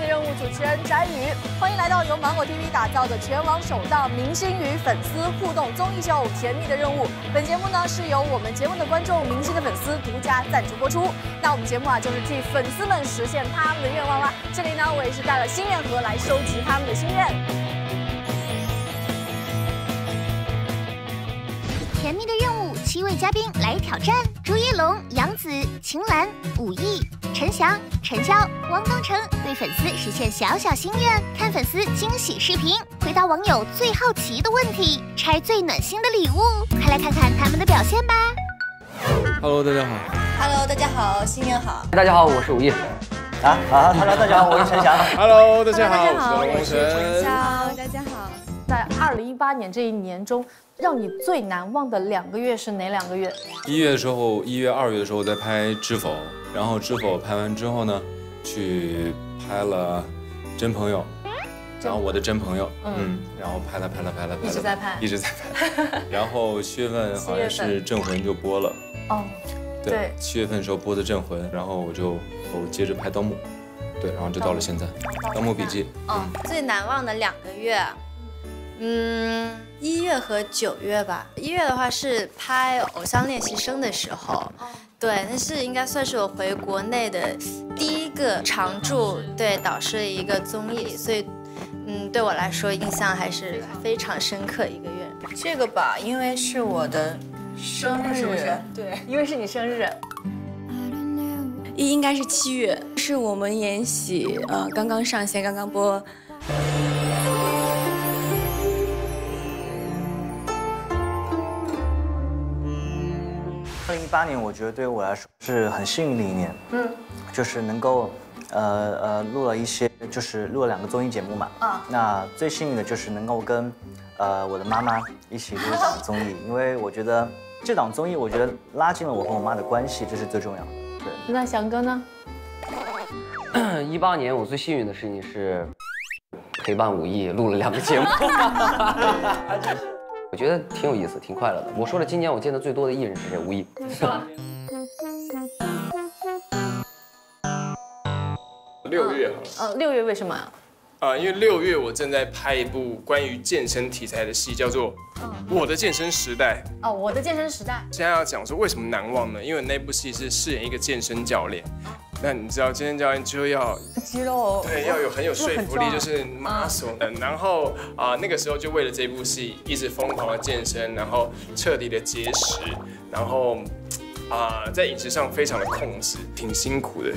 日任务主持人翟宇，欢迎来到由芒果 TV 打造的全网首档明星与粉丝互动综艺秀《甜蜜的任务》。本节目呢是由我们节目的观众、明星的粉丝独家赞助播出。那我们节目啊，就是替粉丝们实现他们的愿望啦。这里呢，我也是带了心愿盒来收集他们的心愿。 甜蜜的任务，7位嘉宾来挑战：朱一龙、杨紫、秦岚、武艺、陈翔、陈潇、汪东城，为粉丝实现小小心愿，看粉丝惊喜视频，回答网友最好奇的问题，拆最暖心的礼物。快来看看他们的表现吧。Hello， 大家好。Hello， 大家好，新年好。大家好，我是武艺。Hello， 大家好，我是陈翔。Hello， 大家好，我是陈潇。大家好。在2018年这一年中。 让你最难忘的2个月是哪2个月？1月的时候，1月、2月的时候在拍《知否》，然后《知否》拍完之后呢，去拍了《真朋友》，然后我的真朋友，然后拍了，一直在拍，然后7月份好像是《镇魂》就播了，哦，对，7月份的时候播的《镇魂》，然后我接着拍《盗墓》，对，然后就到了现在，《盗墓笔记》。哦，最难忘的2个月，1月和9月吧。1月的话是拍《偶像练习生》的时候，对，那是应该算是我回国内的第1个常驻对导师的一个综艺，所以，对我来说印象还是非常深刻1个月。这个吧，因为是我的生日，是不是？对，因为是你生日。 应该是7月，是我们延禧刚刚上线，刚刚播。 2018年，我觉得对于我来说是很幸运的一年，就是能够，录了2个综艺节目嘛，那最幸运的就是能够跟，我的妈妈一起录一档综艺，因为我觉得这档综艺，我觉得拉近了我和我妈的关系，这是最重要的。对，那翔哥呢？18年我最幸运的事情是陪伴武艺录了2个节目。我觉得挺有意思，挺快乐的。我说了，今年我见的最多的艺人是谁？吴亦。6月。6月为什么啊？因为6月我正在拍一部关于健身题材的戏，叫做《我的健身时代》。哦，我的健身时代。现在要讲说为什么难忘呢？因为那部戏是饰演一个健身教练。 那你知道健身教练就要肌肉，对，要有很有说服力，就是 muscle。然后那个时候就为了这部戏一直疯狂的健身，然后彻底的节食，然后在饮食上非常的控制，挺辛苦的。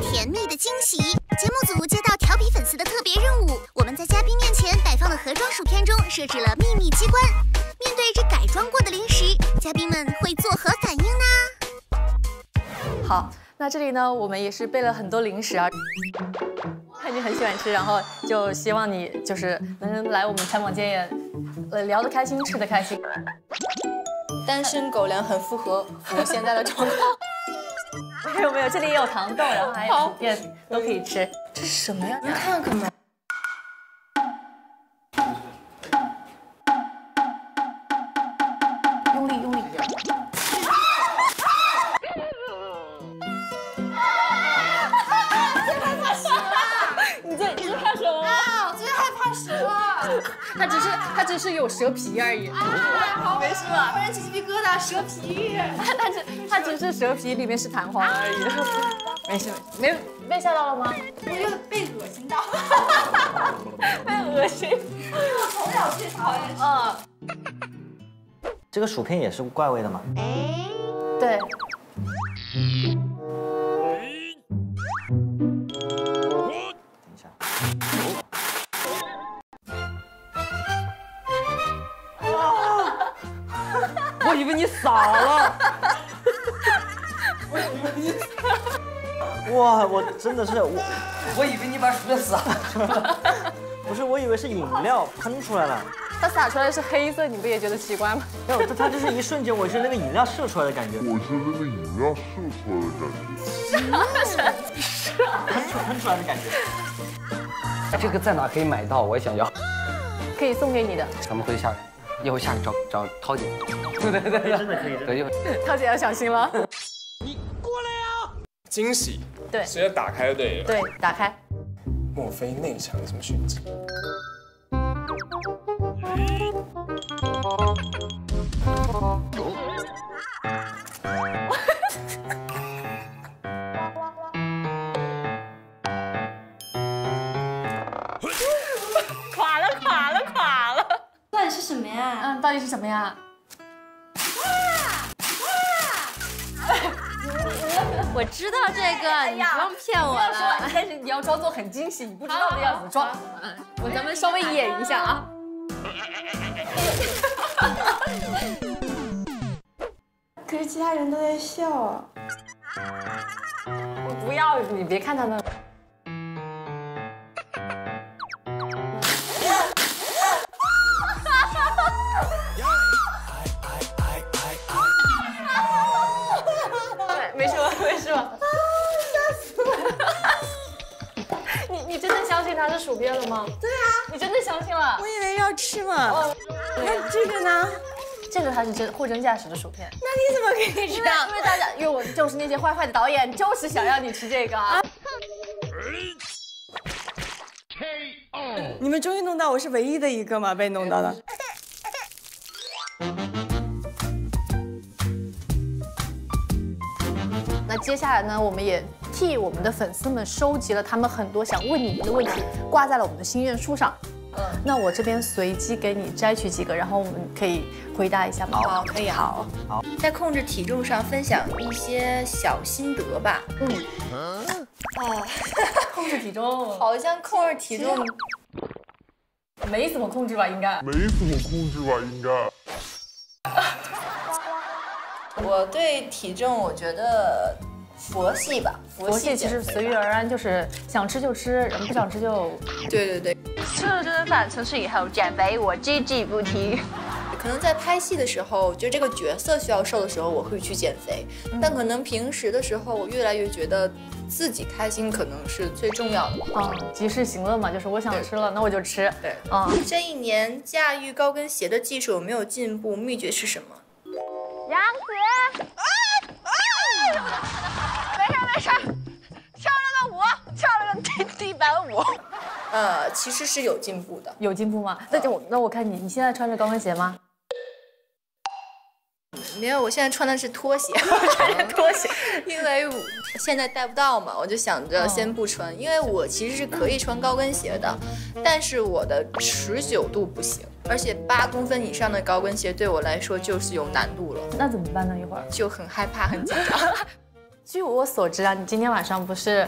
甜蜜的惊喜，节目组接到调皮粉丝的特别任务，我们在嘉宾面前摆放的盒装薯片中设置了秘密机关。面对这改装过的零食，嘉宾们会作何反应呢？ 好，那这里呢，我们也是备了很多零食啊，看你很喜欢吃，然后就希望你就是能来我们采访间也，聊得开心，吃得开心。单身狗粮很符合我现在的状况。没有没有，这里也有糖豆，然后还有也都可以吃。这是什么呀？你看看嘛。 它只是有蛇皮而已，好没事吧？不然起鸡皮疙瘩，蛇皮。它只是蛇皮，里面是弹簧而已。没事，被吓到了吗？我觉得被恶心到了，被恶心。我从小最讨厌吃。这个薯片也是怪味的吗？哎，对。 我以为你傻了，我以为你，哇，我真的是我以为你把薯片撒出来了，不是，我以为是饮料喷出来了。它撒出来是黑色，你不也觉得奇怪吗？没有，它就是一瞬间，我是那个饮料射出来的感觉。我是那个饮料射出来的感觉。喷出来的感觉。这个在哪可以买到？我也想要。可以送给你的。咱们回去下。 一会儿下去找涛姐，对对对，真的可以。对，一会儿涛姐要小心了。你过来呀！惊喜，对，直接打开就对了。对，打开。莫非内场有什么玄机？垮了！到底是什么呀？嗯，到底是什么呀？ 我知道这个，你不用骗我了。但是你要装作很惊喜，你不知道的样子装。我咱们稍微演一下啊。可是其他人都在笑啊。我不要，你别看他们。它是薯鳖了吗？对啊，你真的相信了？我以为要吃嘛。哦，那这个呢？这个它是真货真价实的薯片。那你怎么可以知道？因为大家，因为我就是那些坏坏的导演，就是想让你吃这个。啊、你们终于弄到我是唯一的一个嘛，被弄到了。那接下来呢，我们也。 替我们的粉丝们收集了他们很多想问你们的问题，挂在了我们的心愿书上。嗯，那我这边随机给你摘取几个，然后我们可以回答一下吗？好，可以。好，好。在控制体重上分享一些小心得吧。嗯。啊，控制体重，好像控制体重没怎么控制吧？应该。没怎么控制吧？应该。我对体重，我觉得。 佛系吧，佛系其实随遇而安，就是想吃就吃，人不想吃就……对对对，吃了这顿饭，从此以后减肥我GG不停。可能在拍戏的时候，就这个角色需要瘦的时候，我会去减肥，但可能平时的时候，我越来越觉得自己开心可能是最重要的。啊，及时行乐嘛，就是我想吃了，那我就吃。对，啊，这一年驾驭高跟鞋的技术有没有进步？秘诀是什么？杨紫。 跳了个地板舞，其实是有进步的，有进步吗？那我看你现在穿着高跟鞋吗？没有，我现在穿的是拖鞋，我穿着拖鞋，因为现在带不到嘛，我就想着先不穿，因为我其实是可以穿高跟鞋的，但是我的持久度不行，而且8公分以上的高跟鞋对我来说就是有难度了。那怎么办呢？一会儿就很害怕，很紧张。据我所知啊，你今天晚上不是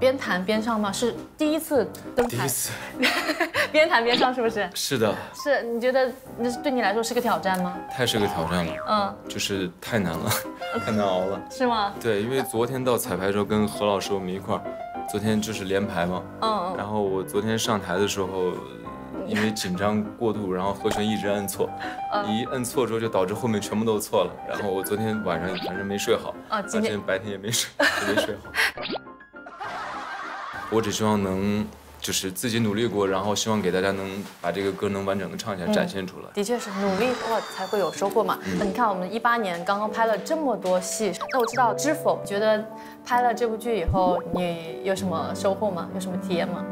边弹边上吗？是第一次登台，第一次边弹边上是不是？是的。是，你觉得那对你来说是个挑战吗？太是个挑战了，嗯，就是太难了，太难熬了。是吗？对，因为昨天到彩排的时候跟何老师我们一块儿，昨天就是连排嘛，嗯，然后我昨天上台的时候。 因为紧张过度，然后和弦一直摁错，一摁错之后就导致后面全部都错了。然后我昨天晚上反正没睡好，今天白天也没睡好。我只希望能就是自己努力过，然后希望给大家能把这个歌能完整的唱起来，展现出来。的确是努力过才会有收获嘛。你看我们2018年刚刚拍了这么多戏，那我知道知否觉得拍了这部剧以后，你有什么收获吗？有什么体验吗？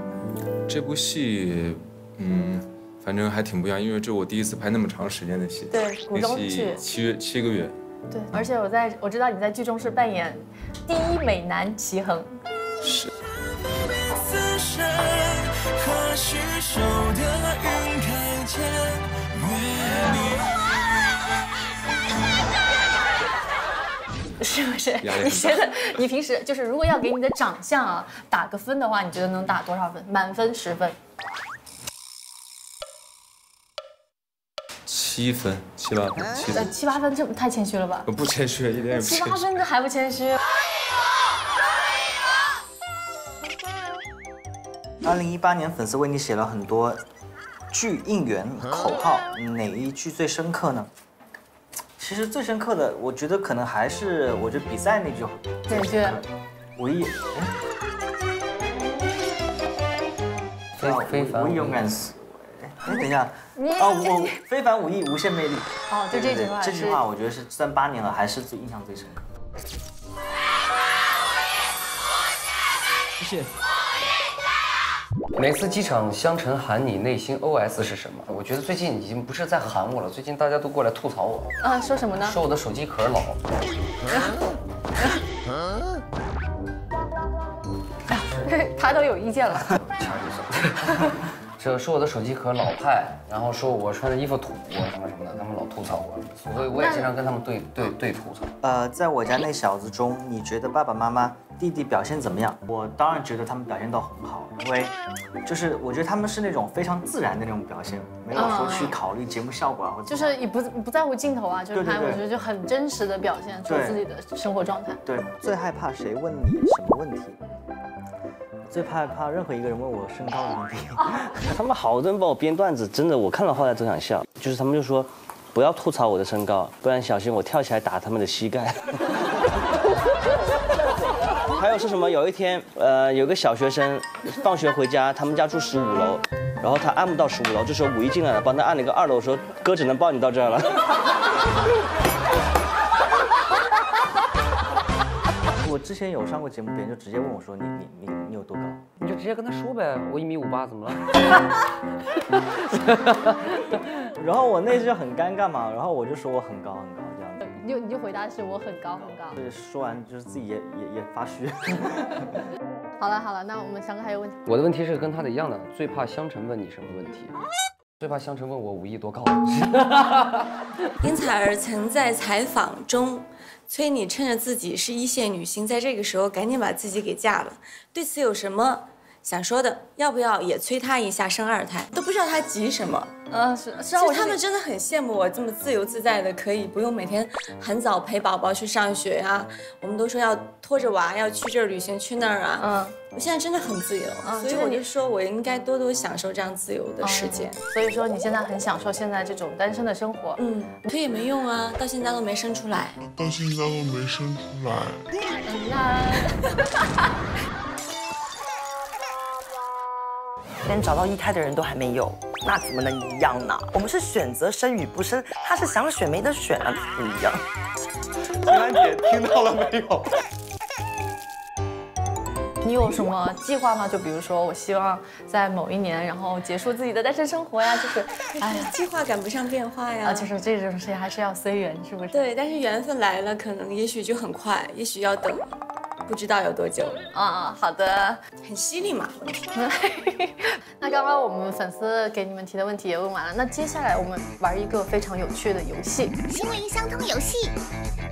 这部戏。 嗯，反正还挺不一样，因为这我第一次拍那么长时间的戏，对，古装剧7个月，对，而且我知道你在剧中是扮演第一美男齐衡，是。是不是？你觉得你平时就是如果要给你的长相啊打个分的话，你觉得能打多少分？满分10分。 7分，7、8分，7、8分，这太谦虚了吧？不谦虚，一点也不谦虚。7、8分这还不谦虚？2018年，粉丝为你写了很多句应援口号，哪一句最深刻呢？其实最深刻的，我觉得可能还是我觉得比赛那句。哪句？我勇敢。 哎，等一下，我非凡武艺，无限魅力。哦，就这句话，这句话我觉得是算8年了，还是最印象最深刻。非凡武艺，谢谢。每次机场香尘喊你，内心 OS 是什么？我觉得最近已经不是在喊我了，最近大家都过来吐槽我啊，说什么呢？说我的手机壳老。他都有意见了。这说我的手机壳老派，然后说我穿的衣服土啊什么什么的，他们老吐槽我，所以我也经常跟他们对吐槽。在我家那小子中，你觉得爸爸妈妈、弟弟表现怎么样？我当然觉得他们表现到很好，因为就是我觉得他们是那种非常自然的那种表现，没有说去考虑节目效果啊，或者就是也不在乎镜头啊，就是他我觉得就很真实的表现出自己的生活状态。对，最害怕谁问你什么问题？ 最怕任何一个人问我身高的问题，他们好多人帮我编段子，真的，我看到后来都想笑。就是他们就说，不要吐槽我的身高，不然小心我跳起来打他们的膝盖。还有是什么？有一天，有个小学生放学回家，他们家住15楼，然后他按不到15楼，这时候5一进来了，帮他按了一个2楼，说哥只能抱你到这儿了。我之前有上过节目，别人就直接问我说你有多高？你就直接跟他说呗，我1.58米，怎么了？然后我那时就很尴尬嘛，然后我就说我很高很高这样子。你就回答是我很高很高。对，说完就是自己也发虚。好了，那我们翔哥还有问题？我的问题是跟他的一样的，最怕香尘问你什么问题？最怕香尘问我5亿多高。因采儿曾在采访中。 催你趁着自己是一线女星，在这个时候赶紧把自己给嫁了。对此有什么想说的？要不要也催她一下生二胎？都不知道她急什么。是啊，他们真的很羡慕我这么自由自在的，可以不用每天很早陪宝宝去上学啊。我们都说要拖着娃，要去这儿旅行，去那儿啊。我现在真的很自由，所以我就说我应该多多享受这样自由的时间。所以说你现在很享受现在这种单身的生活。嗯，可也没用啊，到现在都没生出来。连找到一胎的人都还没有，那怎么能一样呢？我们是选择生与不生，他是想选没得选啊，不一样。秦岚姐听到了没有？你有什么计划吗？就比如说，我希望在某一年，然后结束自己的单身生活呀，就是，哎呀，计划赶不上变化呀。就是这种事情还是要随缘，是不是？对，但是缘分来了，可能也许就很快，也许要等。 不知道有多久好的，很犀利嘛。那刚刚我们粉丝给你们提的问题也问完了，那接下来我们玩一个非常有趣的游戏——心灵相通游戏。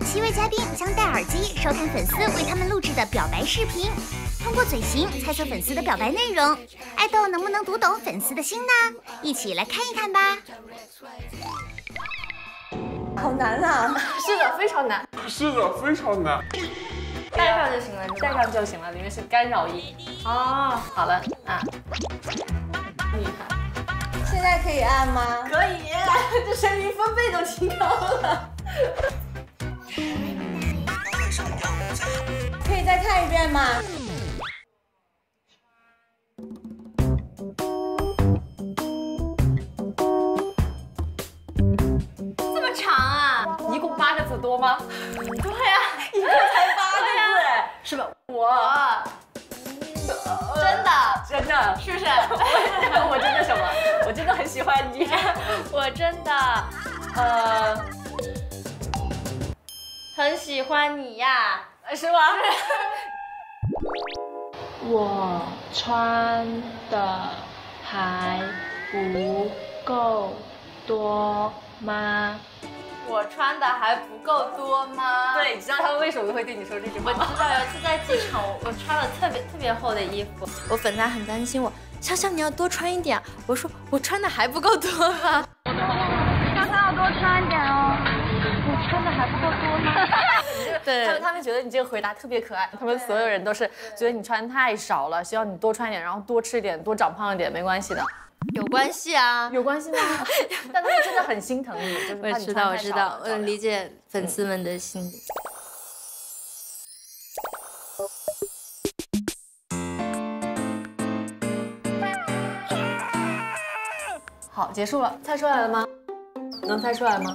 7位嘉宾将戴耳机收看粉丝为他们录制的表白视频，通过嘴型猜测粉丝的表白内容。爱豆能不能读懂粉丝的心呢？一起来看一看吧。好难啊！是的，非常难。是的，非常难。 戴上就行了，你戴上就行了，里面是干扰音。哦，好了啊，厉害！现在可以按吗？可以，这声音分贝都提高了。可以再看一遍吗？这么长啊？一共8个字多吗？对呀，一共才8个。 是吧？我真的是不是？我真的什么？我真的很喜欢你。我真的很喜欢你呀，是吧？我穿的还不够多吗？ 我穿的还不够多吗？对，你知道他们为什么会对你说这句话吗？我知道，有一次在机场，我穿了特别厚的衣服，我粉丝很担心我，香香你要多穿一点。我说我穿的还不够多吗？香香要多穿一点哦。我穿的还不够多吗？对，他们觉得你这个回答特别可爱，他们所有人都是觉得你穿太少了，希望你多穿一点，然后多吃一点，多长胖一点，没关系的。 有关系啊，有关系吗？但他们真的很心疼你，就是怕你穿太少。我知道，我理解粉丝们的心理。好，结束了，猜出来了吗？能猜出来吗？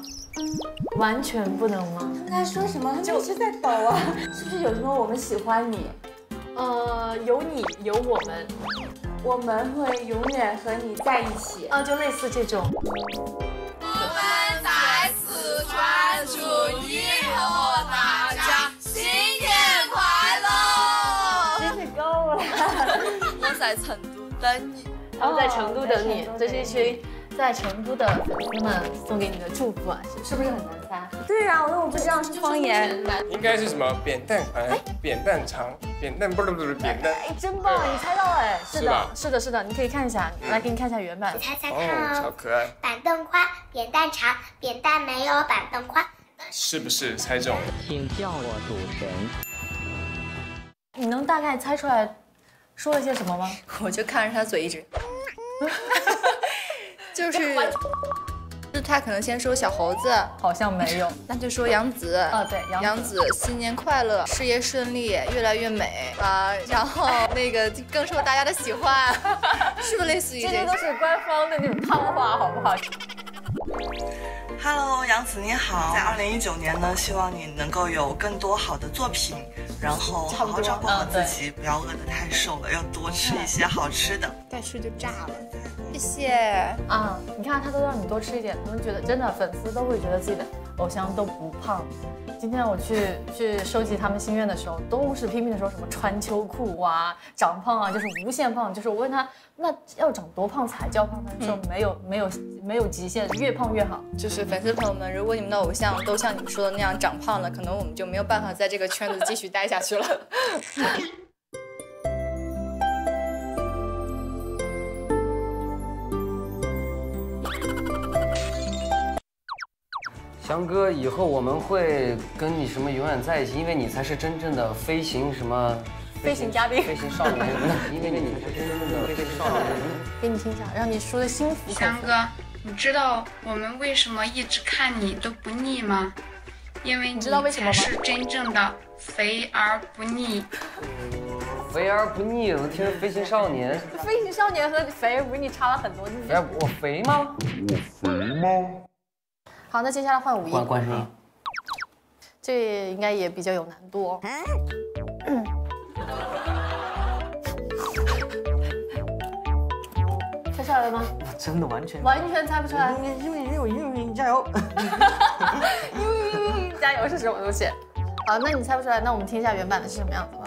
完全不能吗？他们在说什么？他们一直在抖啊，是不是有什么我们喜欢你？有你有我们，我们会永远和你在一起啊，就类似这种。我们在四川祝你和大家新年快乐！真是够了。我在成都等你，我在成都等你，这是一群。 在成都的粉丝们送给你的祝福啊，是不是很难发？对啊，我不知道是方言，应该是什么扁担哎，扁担长，扁担不是扁担。哎，真棒，你猜到了哎，是的，你可以看一下，来给你看一下原版。你猜猜看哦，超可爱。板凳宽，扁担长，扁担没有板凳宽，是不是猜中？请叫我赌神。你能大概猜出来说了些什么吗？我就看着他嘴一直。 就是他可能先说小猴子，好像没有，那就说杨紫。哦，对，杨紫，新年快乐，事业顺利，越来越美啊。然后那个更受大家的喜欢，是不是类似于这些都是官方的那种套话，好不好 ？Hello， 杨紫你好，在2019年呢，希望你能够有更多好的作品，然后好好照顾好自己，不要饿得太瘦了，要多吃一些好吃的，再吃就炸了。 谢谢啊！你看他都让你多吃一点，他们觉得真的粉丝都会觉得自己的偶像都不胖。今天我去收集他们心愿的时候，都是拼命的说什么穿秋裤啊、长胖啊，就是无限胖。就是我问他，那要长多胖才叫胖？他说没有极限，越胖越好。就是粉丝朋友们，如果你们的偶像都像你们说的那样长胖了，可能我们就没有办法在这个圈子继续待下去了。翔哥，以后我们会跟你什么永远在一起，因为你才是真正的飞行什么飞行嘉宾、飞行少年，因为你才是真正的飞行少年。给你听一下，让你说的心服口服。翔哥，你知道我们为什么一直看你都不腻吗？因为你知道为什么吗？是真正的肥而不腻。肥而不腻，我听飞行少年。飞行少年和肥而不腻差了很多。肥而我肥吗？我肥吗？ 好，那接下来换五音。关声音，这应该也比较有难度哦。猜出来了吗？真的完全猜不出来。因为加油！加油是什么东西？好，那你猜不出来，那我们听一下原版的是什么样子吧。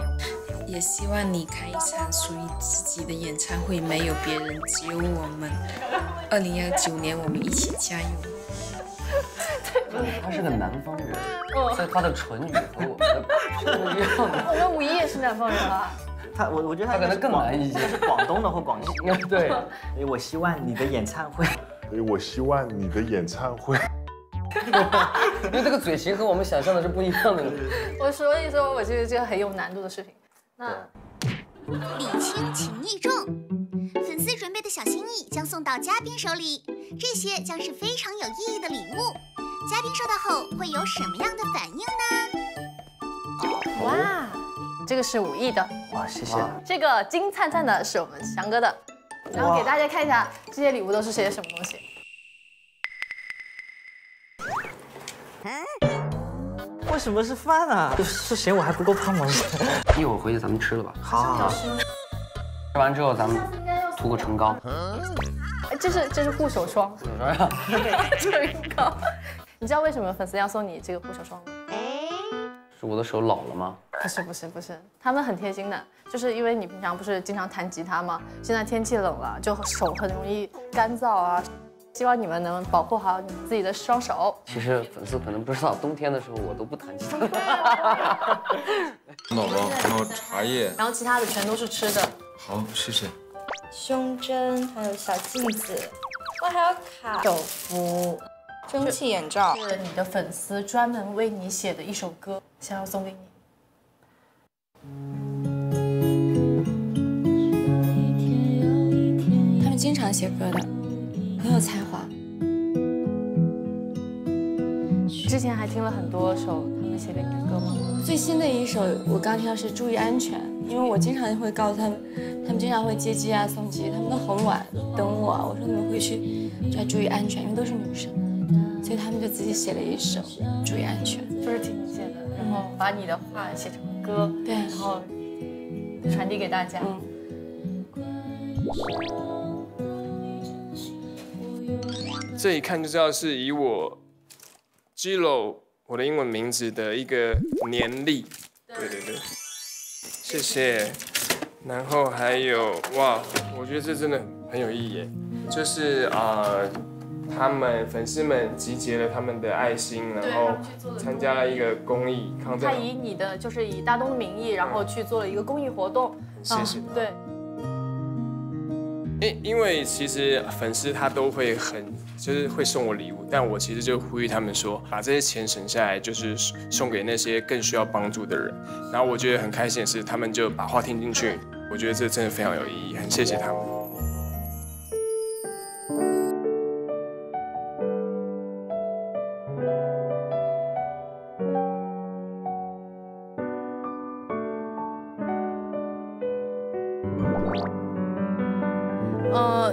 也希望你开一场属于自己的演唱会，没有别人，只有我们。2019年，我们一起加油。 他是个南方人，所以他的唇语和我们不一样。我们五一也是南方人啊。我觉得他可能更难一些，是广东的或广西。对，我希望你的演唱会。我希望你的演唱会。因为这个嘴型和我们想象的是不一样的。我所以说，我觉得这个很有难度的事情。那礼轻情意重，粉丝准备的小心意将送到嘉宾手里，这些将是非常有意义的礼物。 嘉宾收到后会有什么样的反应呢？哇，这个是武艺的。哇，谢谢。这个金灿灿的是我们翔哥的。然后给大家看一下这些礼物都是些什么东西。为什么是饭啊？是嫌我还不够胖吗？一会儿回去咱们吃了吧。好。吃完之后咱们涂个唇膏。这是护手霜。护手霜呀。唇膏。 你知道为什么粉丝要送你这个护手霜吗？是我的手老了吗？不是，他们很贴心的，就是因为你平常不是经常弹吉他吗？现在天气冷了，就手很容易干燥啊。希望你们能保护好你自己的双手。其实粉丝可能不知道，冬天的时候我都不弹吉他。宝宝，然后茶叶，然后其他的全都是吃的。好，谢谢。胸针，还有小镜子，哇，还有卡手幅。 蒸汽眼罩是你的粉丝专门为你写的一首歌，想要送给你。他们经常写歌的，很有才华。之前还听了很多首他们写的歌吗？最新的一首我刚听到是注意安全，因为我经常会告诉他们，他们经常会接机啊、送机，他们都很晚等我。我说你们回去就要注意安全，因为都是女生。 所以他们就自己写了一首《注意安全》，就是听你写的，然后把你的话写成歌，对，然后传递给大家。这一看就知道是以我 Gilo 我的英文名字的一个年历。对对对，谢谢。然后还有哇，我觉得这真的很有意义耶，就是他们粉丝们集结了他们的爱心，然后参加了一个公益。他以你的就是以大东的名义，然后去做了一个公益活动。谢谢。对。因为其实粉丝他都会会送我礼物，但我其实就呼吁他们说，把这些钱省下来，就是送给那些更需要帮助的人。然后我觉得很开心的是，他们就把话听进去，我觉得这真的非常有意义，很谢谢他们。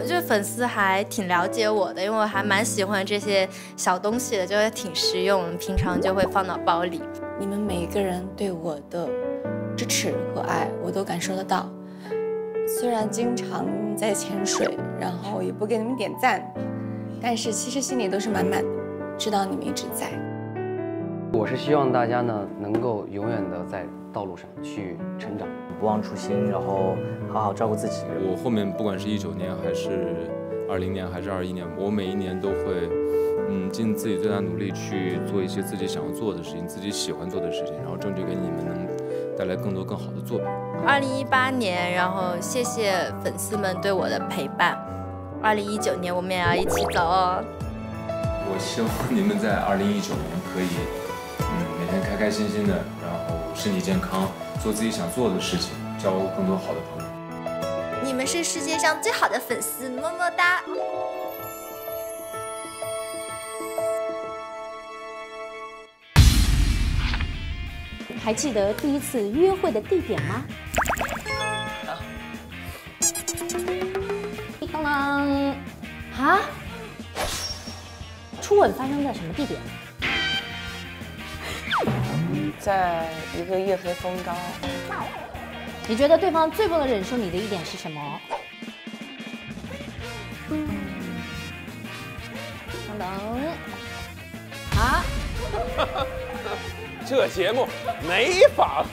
就是粉丝还挺了解我的，因为我还蛮喜欢这些小东西的，就是挺实用，平常就会放到包里。你们每一个人对我的支持和爱，我都感受得到。虽然经常在潜水，然后也不给你们点赞，但是其实心里都是满满的，知道你们一直在。我是希望大家呢，能够永远的在道路上去成长。 不忘初心，然后好好照顾自己。我后面不管是19年还是20年还是21年，我每一年都会，尽自己最大努力去做一些自己想要做的事情，自己喜欢做的事情，然后争取给你们能带来更多更好的作品。2018年，然后谢谢粉丝们对我的陪伴。2019年，我们也要一起走哦。我希望你们在2019年可以，每天开开心心的，然后身体健康。 做自己想做的事情，交更多好的朋友。你们是世界上最好的粉丝，么么哒！还记得第一次约会的地点吗？当当！啊？初吻发生在什么地点？ 在一个夜黑风高，你觉得对方最不能忍受你的一点是什么？等等，啊！这节目没法。